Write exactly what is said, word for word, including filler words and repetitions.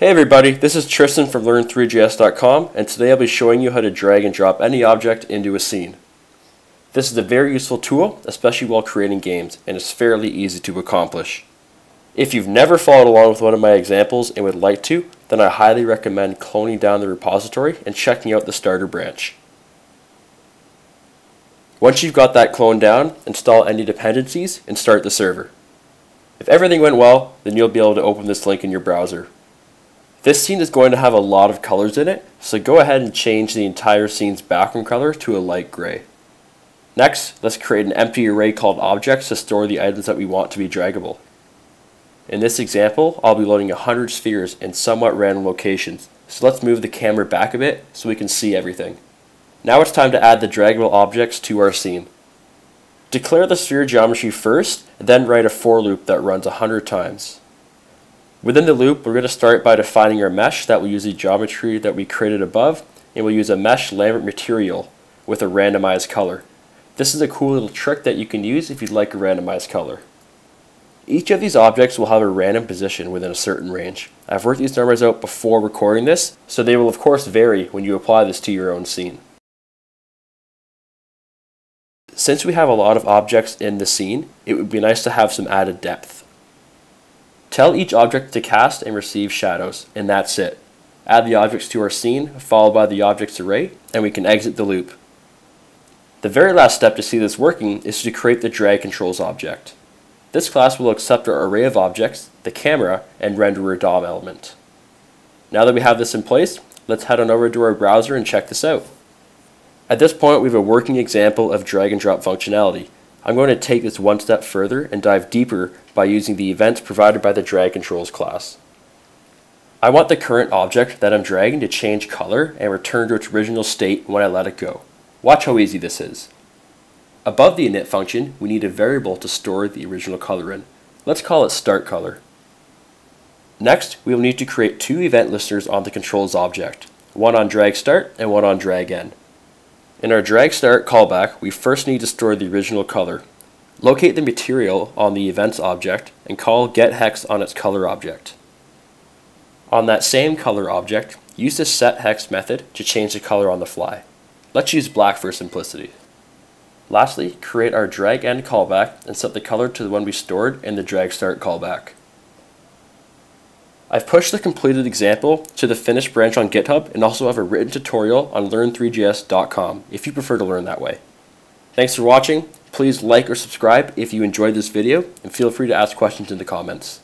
Hey everybody, this is Tristan from learn three j s dot com, and today I'll be showing you how to drag and drop any object into a scene. This is a very useful tool, especially while creating games, and it's fairly easy to accomplish. If you've never followed along with one of my examples and would like to, then I highly recommend cloning down the repository and checking out the starter branch. Once you've got that cloned down, install any dependencies and start the server. If everything went well, then you'll be able to open this link in your browser. This scene is going to have a lot of colors in it, so go ahead and change the entire scene's background color to a light gray. Next, let's create an empty array called objects to store the items that we want to be draggable. In this example, I'll be loading one hundred spheres in somewhat random locations, so let's move the camera back a bit so we can see everything. Now it's time to add the draggable objects to our scene. Declare the sphere geometry first, and then write a for loop that runs one hundred times. Within the loop, we're going to start by defining our mesh that will use the geometry that we created above, and we'll use a MeshLambert material with a randomized color. This is a cool little trick that you can use if you'd like a randomized color. Each of these objects will have a random position within a certain range. I've worked these numbers out before recording this, so they will of course vary when you apply this to your own scene. Since we have a lot of objects in the scene, it would be nice to have some added depth. Tell each object to cast and receive shadows, and that's it. Add the objects to our scene, followed by the objects array, and we can exit the loop. The very last step to see this working is to create the DragControls object. This class will accept our array of objects, the camera, and renderer D O M element. Now that we have this in place, let's head on over to our browser and check this out. At this point, we have a working example of drag and drop functionality. I'm going to take this one step further and dive deeper by using the events provided by the DragControls class. I want the current object that I'm dragging to change color and return to its original state when I let it go. Watch how easy this is. Above the init function, we need a variable to store the original color in. Let's call it start color. Next, we will need to create two event listeners on the controls object, one on drag start and one on drag end. In our drag start callback, we first need to store the original color. Locate the material on the events object and call getHex on its color object. On that same color object, use the setHex method to change the color on the fly. Let's use black for simplicity. Lastly, create our drag end callback and set the color to the one we stored in the drag start callback. I've pushed the completed example to the finished branch on GitHub and also have a written tutorial on learn three j s dot com if you prefer to learn that way. Thanks for watching. Please like or subscribe if you enjoyed this video, and feel free to ask questions in the comments.